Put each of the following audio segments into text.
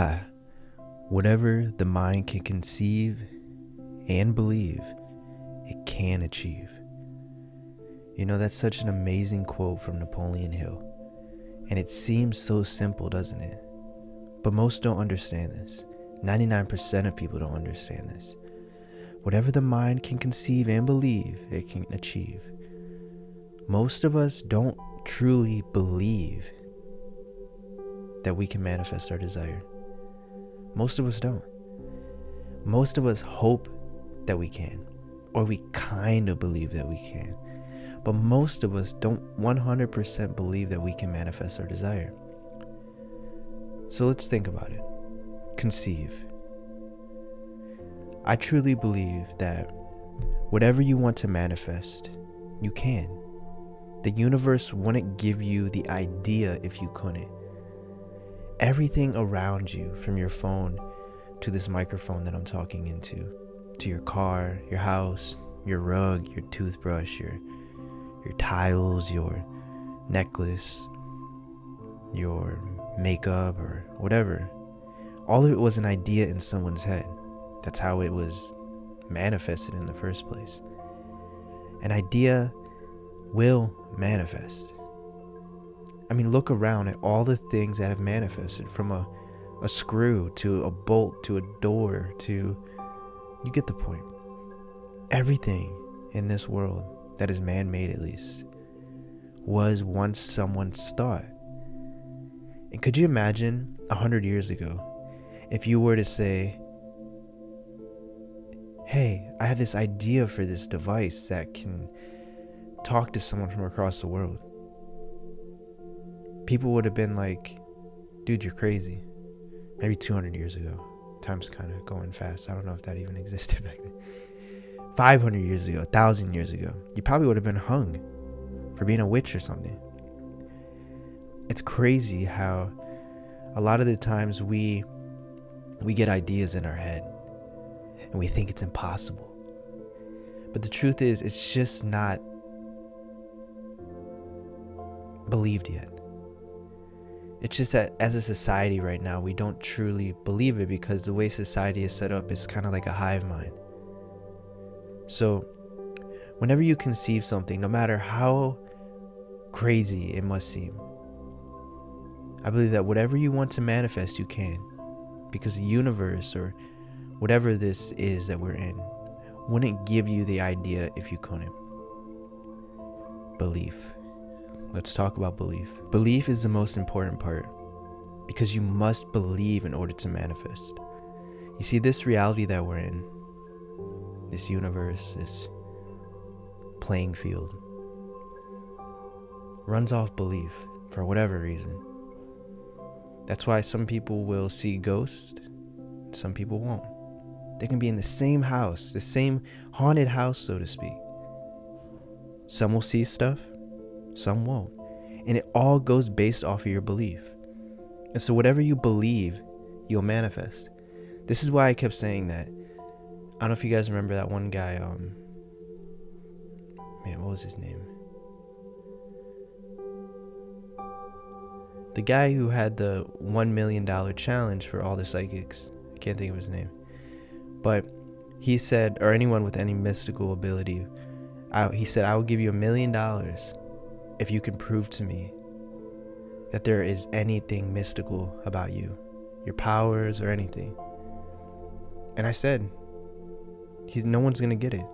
Ha! Whatever the mind can conceive and believe, it can achieve. You know, that's such an amazing quote from Napoleon Hill. And it seems so simple, doesn't it? But most don't understand this. 99% of people don't understand this. Whatever the mind can conceive and believe, it can achieve. Most of us don't truly believe that we can manifest our desire. Most of us don't. Most of us hope that we can, or we kind of believe that we can. But most of us don't 100% believe that we can manifest our desire. So let's think about it. Conceive. I truly believe that whatever you want to manifest, you can. The universe wouldn't give you the idea if you couldn't. Everything around you, from your phone to this microphone that I'm talking into, to your car, your house, your rug, your toothbrush, your tiles, your necklace, your makeup, or whatever. All of it was an idea in someone's head. That's how it was manifested in the first place. An idea will manifest. I mean, look around at all the things that have manifested, from a screw to a bolt to a door to... You get the point. Everything in this world that is man-made, at least, was once someone's thought. And could you imagine 100 years ago, if you were to say, hey, I have this idea for this device that can talk to someone from across the world. People would have been like, dude, you're crazy. Maybe 200 years ago. Time's kind of going fast. I don't know if that even existed back then. 500 years ago, 1,000 years ago. You probably would have been hung for being a witch or something. It's crazy how a lot of the times we get ideas in our head and we think it's impossible. But the truth is, it's just not believed yet. It's just that as a society right now, we don't truly believe it because the way society is set up is kind of like a hive mind. So whenever you conceive something, no matter how crazy it must seem, I believe that whatever you want to manifest, you can, because the universe, or whatever this is that we're in, wouldn't give you the idea if you couldn't. Belief. Let's talk about belief. Belief is the most important part, because you must believe in order to manifest. You see, this reality that we're in, this universe, this playing field, runs off belief for whatever reason. That's why some people will see ghosts, some people won't. They can be in the same house, the same haunted house, so to speak. Some will see stuff, some won't, and it all goes based off of your belief. And so whatever you believe, you'll manifest. This is why I kept saying that. I don't know if you guys remember that one guy, man, what was his name? The guy who had the $1 million challenge for all the psychics. I can't think of his name. But he said, or anyone with any mystical ability, he said, I will give you $1 million if you can prove to me that there is anything mystical about you, your powers, or anything. And I said, no one's going to get it.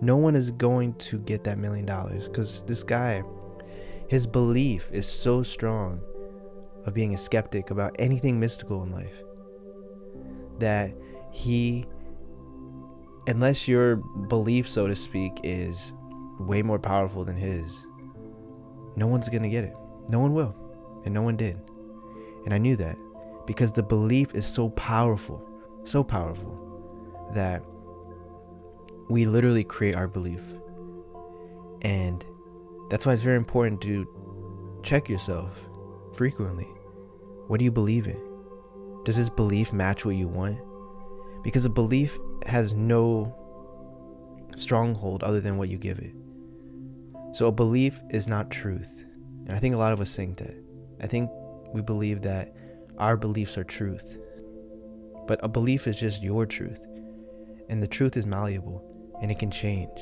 No one is going to get that $1 million, because this guy, his belief is so strong of being a skeptic about anything mystical in life that he, unless your belief, so to speak, is way more powerful than his, no one's going to get it. No one will. And no one did. And I knew that, because the belief is so powerful, that we literally create our belief. And that's why it's very important to check yourself frequently. What do you believe in? Does this belief match what you want? Because a belief has no stronghold other than what you give it. So a belief is not truth. And I think a lot of us think that. I think we believe that our beliefs are truth. But a belief is just your truth, and the truth is malleable and it can change.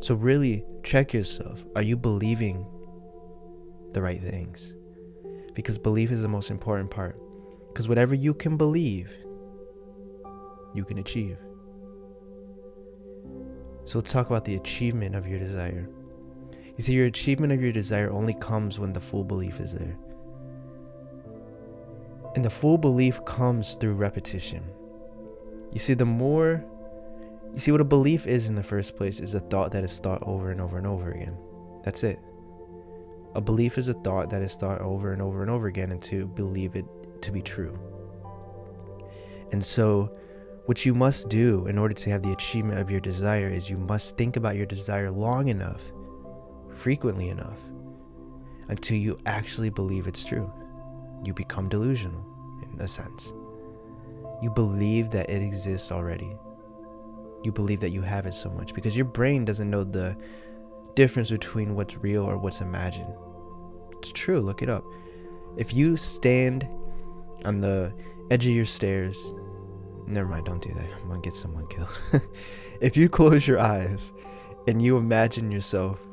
So really check yourself. Are you believing the right things? Because belief is the most important part. Because whatever you can believe, you can achieve. So let's talk about the achievement of your desire. You see, your achievement of your desire only comes when the full belief is there. And the full belief comes through repetition. You see, what a belief is in the first place is a thought that is thought over and over and over again. That's it. A belief is a thought that is thought over and over and over again, and to believe it to be true. And so what you must do in order to have the achievement of your desire is you must think about your desire long enough, frequently enough, until you actually believe it's true. You become delusional, in a sense. You believe that it exists already. You believe that you have it so much, because your brain doesn't know the difference between what's real or what's imagined. It's true. Look it up. If you stand on the edge of your stairs, never mind, don't do that, I'm gonna get someone killed. If you close your eyes and you imagine yourself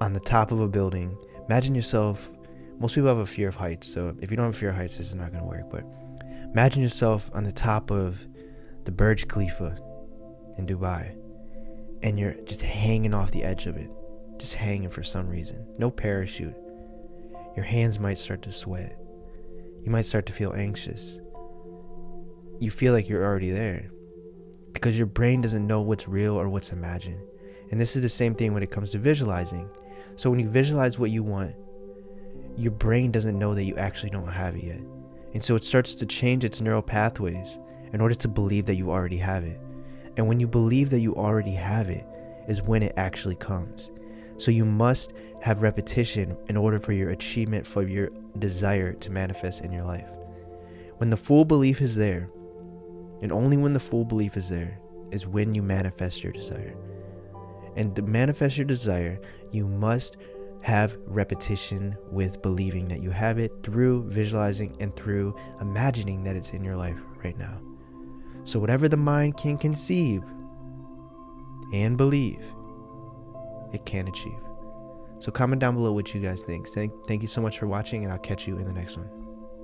on the top of a building, imagine yourself, most people have a fear of heights, so if you don't have a fear of heights, this is not going to work, but imagine yourself on the top of the Burj Khalifa in Dubai, and you're just hanging off the edge of it, just hanging for some reason, no parachute. Your hands might start to sweat. You might start to feel anxious. You feel like you're already there because your brain doesn't know what's real or what's imagined. And this is the same thing when it comes to visualizing. So when you visualize what you want, your brain doesn't know that you actually don't have it yet. And so it starts to change its neural pathways in order to believe that you already have it. And when you believe that you already have it is when it actually comes. So you must have repetition in order for your achievement, for your desire to manifest in your life. When the full belief is there, and only when the full belief is there, is when you manifest your desire. And to manifest your desire, you must have repetition with believing that you have it through visualizing and through imagining that it's in your life right now. So whatever the mind can conceive and believe, it can achieve. So comment down below what you guys think. Thank you so much for watching, and I'll catch you in the next one.